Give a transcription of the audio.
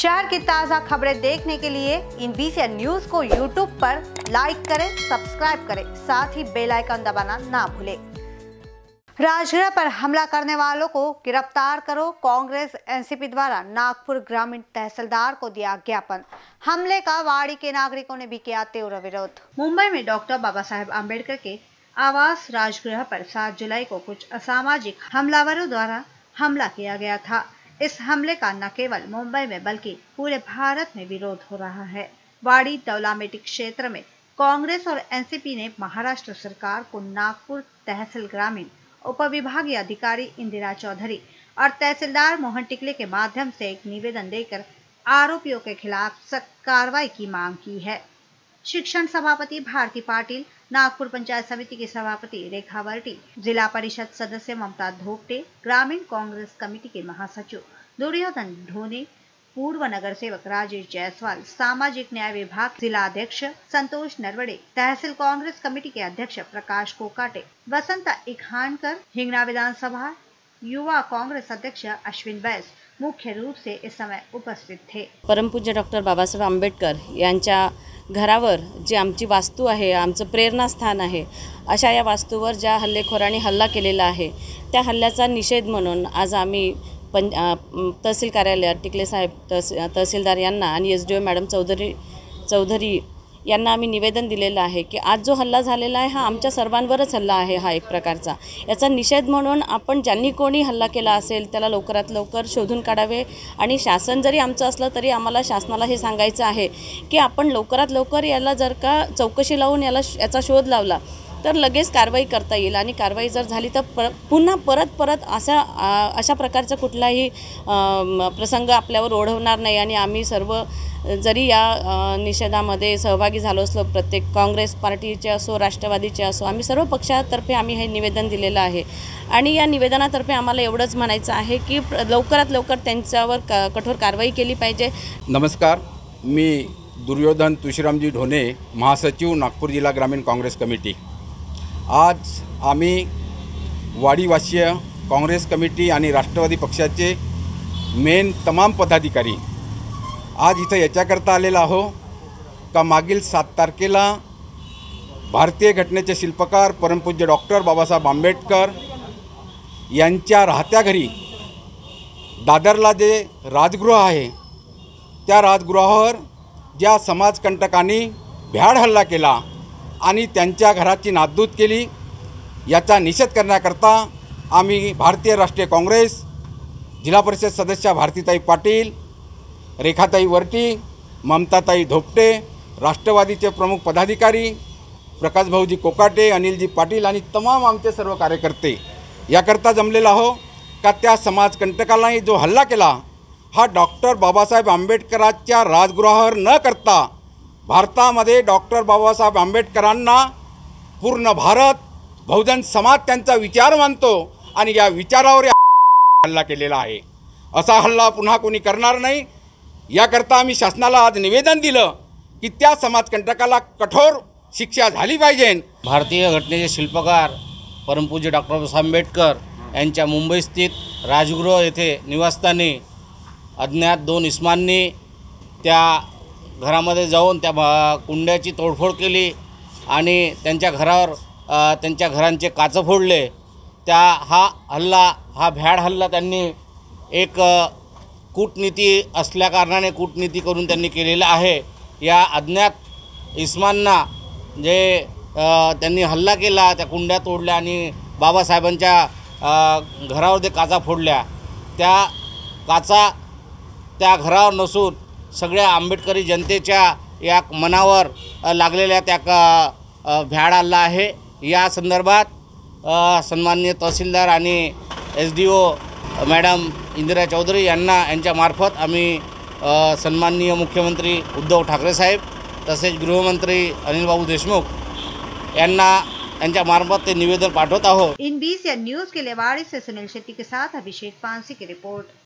शहर की ताज़ा खबरें देखने के लिए INBCN न्यूज़ को YouTube पर लाइक करें, सब्सक्राइब करें, साथ ही बेल आइकन दबाना ना भूलें। राजगृह पर हमला करने वालों को गिरफ्तार करो, कांग्रेस एनसीपी द्वारा नागपुर ग्रामीण तहसीलदार को दिया ज्ञापन। हमले का वाड़ी के नागरिकों ने भी किया तीव्र विरोध। मुंबई में डॉक्टर बाबासाहेब अंबेडकर के आवास राजगृह पर 7 जुलाई को कुछ असामाजिक हमलावरों द्वारा हमला किया गया था। इस हमले का न केवल मुंबई में बल्कि पूरे भारत में विरोध हो रहा है। वाड़ी दौलामेटी क्षेत्र में कांग्रेस और एनसीपी ने महाराष्ट्र सरकार को नागपुर तहसील ग्रामीण उपविभागीय अधिकारी इंदिरा चौधरी और तहसीलदार मोहन टिकले के माध्यम से एक निवेदन देकर आरोपियों के खिलाफ सख्त कार्रवाई की मांग की है। शिक्षण सभापति भारती पाटिल, नागपुर पंचायत समिति की सभापति रेखा वर्ती, जिला परिषद सदस्य ममता धोपटे, ग्रामीण कांग्रेस कमेटी के महासचिव दुर्योधन ढोने, पूर्व नगर सेवक राजेश जायसवाल, सामाजिक न्याय विभाग जिला अध्यक्ष संतोष नरवड़े, तहसील कांग्रेस कमेटी के अध्यक्ष प्रकाश कोकाटे, वसंत इखानकर, हिंगना विधानसभा युवा कांग्रेस अध्यक्ष अश्विन बैस मुख्य रूप से इस समय उपस्थित थे। परमपूज्य डॉक्टर बाबासाहेब आंबेडकर यांच्या घरावर जी आमची वास्तू आहे, आमचं प्रेरणास्थान आहे, अशा या वास्तूवर ज्या हल्लेखोरांनी हल्ला केलेला आहे त्या हल्ल्याचा निषेध म्हणून आज आम्ही तहसील कार्यालयात टिकले साहेब, तहसीलदार यांना आणि SDO मॅडम चौधरी यांना आम्ही निवेदन दिलेलं आहे की आज जो हल्ला झालेला आहे हा आमच्या सर्वांवरच हल्ला आहे। हा एक प्रकारचा याचा निषेध म्हणून आपण ज्यांनी कोणी हल्ला केला असेल त्याला लवकरात लवकर शोधून काढावे आणि शासन जरी आमचं असलं तरी आम्हाला शासनाला हे सांगायचं आहे की आपण लवकरात लवकर याला जर का चौकशी लावून याचा शोध लावला तर लगेच कारवाई करता येईल आणि कारवाई जर झाली तर पुन्हा परत अशा प्रकारचा कुठलाही प्रसंग आपल्यावर ओढवणार नाही। आणि आम्ही सर्व जरी या निषेधामध्ये सहभागी झालो असलो, प्रत्येक काँग्रेस पार्टीचे असो राष्ट्रवादीचे असो, आम्ही सर्व पक्षातर्फे आम्ही हे निवेदन दिलेलं आहे आणि या निवेदनातर्फे आम्हाला एवढंच म्हणायचं आहे की लवकरात लवकर त्यांच्यावर कठोर कारवाई केली पाहिजे। नमस्कार, मी दुर्योधन तुशीरामजी ढोणे, महासचिव नागपूर जिल्हा ग्रामीण काँग्रेस कमिटी। आज आम्ही वाडीवासीय काँग्रेस कमिटी आणि राष्ट्रवादी पक्षाचे मेन तमाम पदाधिकारी आज इथं याच्याकरता आलेला आहो का मागील 7 तारखेला भारतीय घटनेचे शिल्पकार परमपूज्य डॉक्टर बाबासाहेब आंबेडकर यांच्या राहत्या घरी दादरला जे राजगृह आहे त्या राजगृहावर ज्या समाजकंटकांनी भ्याड हल्ला केला आणि त्यांच्या घराची नासधूस केली याचा निषेध करण्याकरता आम्ही भारतीय राष्ट्रीय काँग्रेस जिल्हा परिषद सदस्या भारतीताई पाटील, रेखाताई वर्टी, ममताताई धोपटे, राष्ट्रवादीचे प्रमुख पदाधिकारी प्रकाश भाऊजी कोकाटे, अनिलजी पाटील आणि तमाम आमचे सर्व कार्यकर्ते याकरता जमलेला आहो का त्या समाजकंटकालाही जो हल्ला केला हा डॉक्टर बाबासाहेब आंबेडकरांच्या राजगृहावर न करता भारतामध्ये डॉक्टर बाबासाहेब आंबेडकरांना पूर्ण भारत बहुजन समाज त्यांचा विचार मानतो आणि या विचारावर हल्ला केलेला आहे। असा हल्ला पुन्हा कोणी करणार नाही याकरता आम्ही शासनाला आज निवेदन दिलं की त्या समाजकंटकाला कठोर शिक्षा झाली पाहिजे। भारतीय घटनेचे शिल्पकार परमपूज्य डॉक्टर बाबासाहेब आंबेडकर यांच्या मुंबई स्थित राजगृह येथे निवासस्थानी अज्ञात 2 इस्मांनी त्या घरामध्ये जाऊन त्या कुंड्याची तोडफोड केली आणि त्यांच्या घरांचे काच फोडले। हा भ्याड हल्ला त्यांनी एक कूटनीती असल्याकारणाने कूटनीती करून त्यांनी केलेला आहे। या अज्ञात इस्मांना जे त्यांनी हल्ला केला, त्या कुंड्या तोडल्या आणि बाबासाहेबांच्या घरावर जे काचा फोडल्या त्या काचा त्या घरावर नसून सगळ्या आंबेडकरी जनतेच्या या मनावर लागलेल्या त्या भ्याड हल्ला आहे। या संदर्भात सन्माननीय तहसीलदार आणि SDO मॅडम इंदिरा चौधरी यांच्यामार्फत आम्ही सन्माननीय मुख्यमंत्री उद्धव ठाकरे साहेब तसेच गृहमंत्री अनिलबाबू देशमुख यांच्यामार्फत ते निवेदन पाठवत आहोत। INBCN न्यूज़ के लिए वाड़ी से सुनील शेट्टी के साथ अभिषेक पानसी की रिपोर्ट।